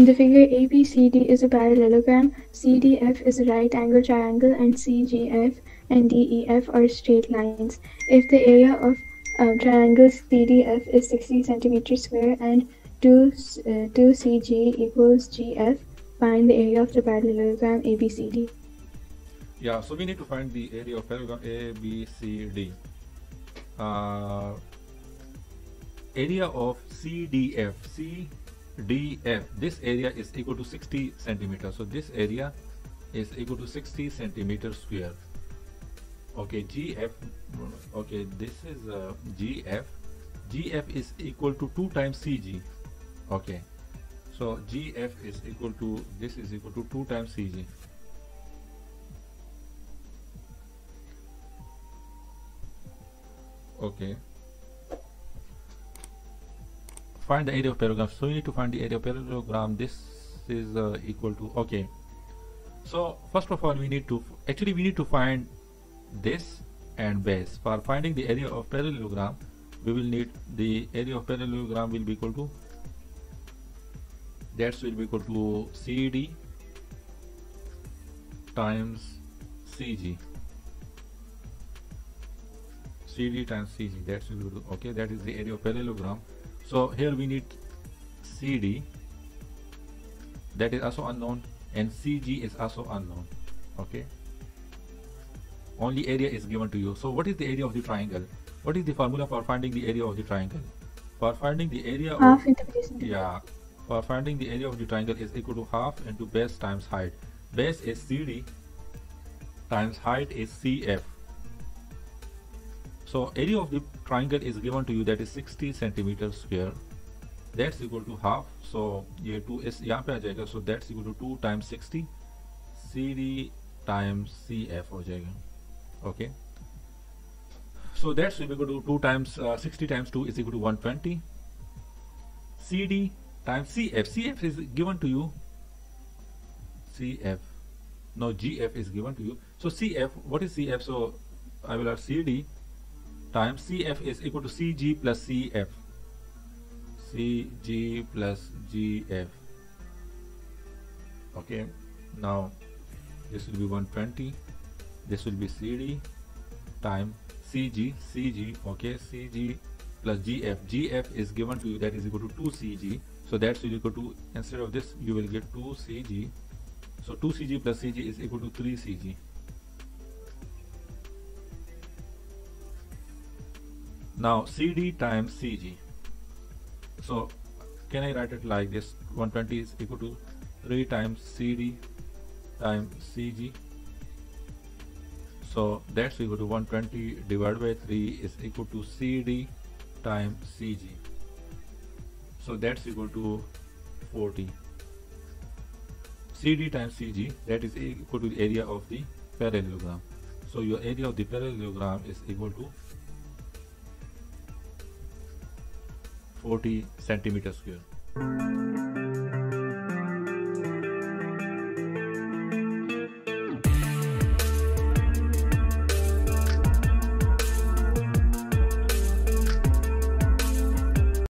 In the figure, ABCD is a parallelogram, CDF is a right angle triangle, and CGF and DEF are straight lines. If the area of triangle CDF is 60 cm square and 2CG equals GF, find the area of the parallelogram ABCD. Yeah, so we need to find the area of parallelogram ABCD. Area of CDF. CDF, this area is equal to 60 centimeters. So this area is equal to 60 centimeters square. Okay, GF, okay, this is GF. GF is equal to 2 times CG. Okay, so GF is equal to, this is equal to 2 times CG. Okay, find the area of parallelogram. So you need to find the area of parallelogram. This is equal to, okay, so first of all we need to find this and base. For finding the area of parallelogram, we will need the area of parallelogram will be equal to, that will be equal to CD times CG. CD times CG, that's okay, that is the area of parallelogram. So here we need CD, that is also unknown, and CG is also unknown. Okay, only area is given to you. So what is the area of the triangle? What is the formula for finding the area of the triangle? For finding the area of half integration. Yeah, for finding the area of the triangle is equal to half into base times height. Base is CD times height is CF. So area of the triangle is given to you, that is 60 centimeters square. That's equal to half. So ये 2 is यहाँ पे आ जाएगा. So that's equal to 2 times 60 CD times CF हो जाएगा. Okay. So that's equal to 2 times 60 times 2 is equal to 120. CD times CF. CF is given to you. CF. No, GF is given to you. So CF. What is CF? So I will have CD times CF is equal to CG plus CF. CG plus GF. Okay, now this will be 120, this will be CD times CG. CG, okay, CG plus GF. GF is given to you, that is equal to 2CG. So that's equal to, instead of this you will get 2CG. So 2CG plus CG is equal to 3CG. Now CD times CG. So can I write it like this? 120 is equal to 3 times CD times CG. So that's equal to 120 divided by 3 is equal to CD times CG. So that's equal to 40. CD times CG, that is equal to the area of the parallelogram. So your area of the parallelogram is equal to 40 centimeters square.